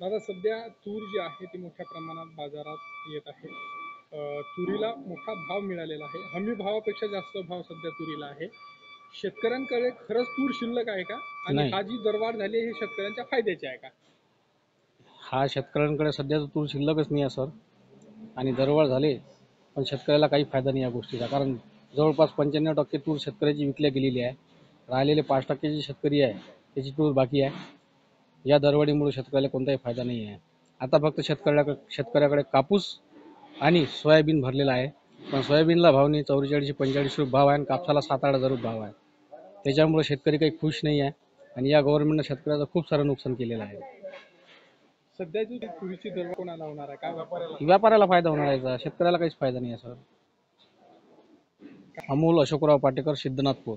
दादा सध्या तूर जी आहे ती मोठ्या प्रमाणात बाजारात येत आहे। तुरीला मोठा भाव मिळालेला आहे, हमी भावापेक्षा जास्त भाव सध्या तुरीला आहे। शेतकऱ्यांकडे खरंच तूर शिल्लक आहे का? आणि हा जी दरवाढ झाली हे शेतकऱ्यांच्या फायद्याची आहे का? हा, शेतकऱ्यांकडे सध्या तूर शिल्लकच नाही आहे सर, आणि दरवाढ झाले पण शेतकऱ्याला काही फायदा नाही या गोष्टीचा, कारण जवळपास 95% तूर शेतकऱ्याची विकल्या गेलेली आहे। राहिलेले 5% जी शेतकरी आहे त्याची तूर बाकी आहे। या दरवाढीमुळे शेतकऱ्याला कोणताही फायदा नाही आहे। आता फक्त शेतकऱ्याकडे कापूस आणि सोयाबीन भरलेला आहे, पण सोयाबीनला भाव नाही, 44-45 रुपये भाव आहे आणि कापसाला 7-8 रुपये भाव आहे। त्याच्यामुळे शेतकरी काही खुश नाही आहे आणि या गव्हर्नमेंटनं शेतकऱ्याचं खूप सारं नुकसान केलेलं आहे। सध्या जी तुरीची दरवाढ कोणाला होणार आहे? काय व्यापाऱ्याला फायदा होणार आहे, शेतकऱ्याला काहीच फायदा नाही आहे सर। अमोल अशोकराव पाटेकर, सिद्धनाथपूर।